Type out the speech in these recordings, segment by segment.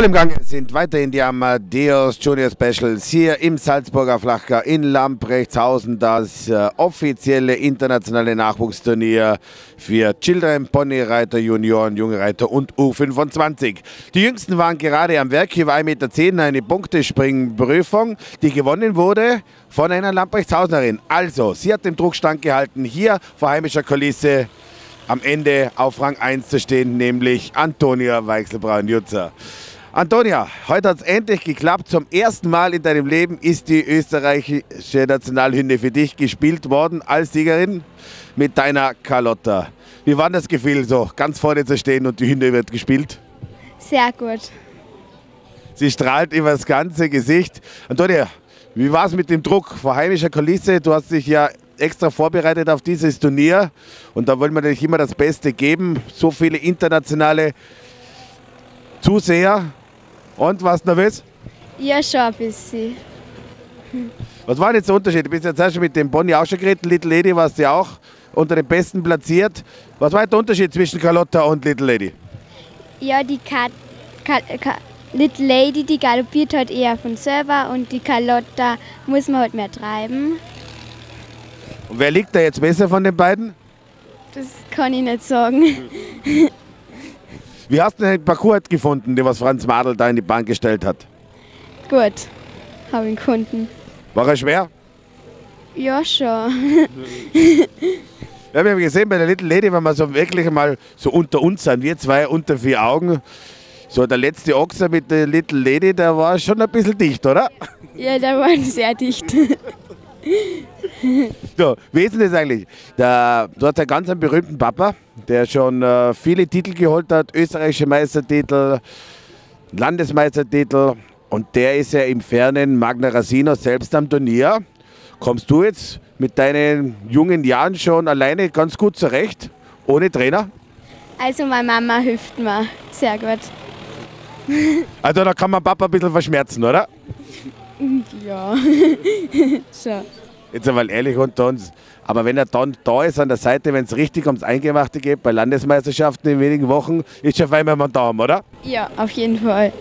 Voll im Gang sind weiterhin die Amadeus Junior Specials hier im Salzburger Flachka in Lamprechtshausen, das offizielle internationale Nachwuchsturnier für Children, Ponyreiter, Junioren, junge Reiter und U25. Die Jüngsten waren gerade am Werk. Hier war 1,10 Meter eine Punktespringprüfung, die gewonnen wurde von einer Lamprechtshausenerin. Also, sie hat den Druck standgehalten, hier vor heimischer Kulisse am Ende auf Rang 1 zu stehen, nämlich Antonia Weixelbraun-Jutzer. Antonia, heute hat es endlich geklappt. Zum ersten Mal in deinem Leben ist die österreichische Nationalhymne für dich gespielt worden als Siegerin mit deiner Carlotta. Wie war das Gefühl, so ganz vorne zu stehen und die Hymne wird gespielt? Sehr gut. Sie strahlt über das ganze Gesicht. Antonia, wie war es mit dem Druck vor heimischer Kulisse? Du hast dich ja extra vorbereitet auf dieses Turnier und da wollen wir natürlich immer das Beste geben. So viele internationale Zuseher. Und, warst du nervös? Ja, schon ein bisschen. Was war jetzt der Unterschied? Du bist jetzt auch schon mit dem Bonnie auch schon geredet, Little Lady warst du ja auch unter den Besten platziert. Was war der Unterschied zwischen Carlotta und Little Lady? Ja, die Little Lady, die galoppiert halt eher von selber und die Carlotta muss man halt mehr treiben. Und wer liegt da jetzt besser von den beiden? Das kann ich nicht sagen. Wie hast du den Parcours gefunden, den was Franz Madl da in die Bahn gestellt hat? Gut, habe ihn gefunden. War er schwer? Ja, schon. Ja, wir haben gesehen bei der Little Lady, wenn wir so wirklich mal so unter uns sind, wir zwei unter vier Augen, so der letzte Ochser mit der Little Lady, der war schon ein bisschen dicht, oder? Ja, der war sehr dicht. So, wie ist denn das eigentlich? Du hast einen ganz berühmten Papa, der schon viele Titel geholt hat, österreichische Meistertitel, Landesmeistertitel und der ist ja im fernen Magna-Rasino selbst am Turnier. Kommst du jetzt mit deinen jungen Jahren schon alleine ganz gut zurecht, ohne Trainer? Also meine Mama hilft mir, sehr gut. Also da kann man Papa ein bisschen verschmerzen, oder? Ja, schon. Jetzt einmal ehrlich unter uns, aber wenn er dann da ist an der Seite, wenn es richtig ums Eingemachte geht, bei Landesmeisterschaften in wenigen Wochen, ist schon auf einmal mal da, oder? Ja, auf jeden Fall.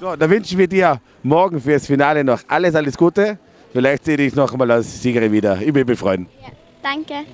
So, dann wünschen wir dir morgen fürs Finale noch alles Gute. Vielleicht sehe ich dich noch einmal als Siegerin wieder. Ich will mich freuen. Ja, danke.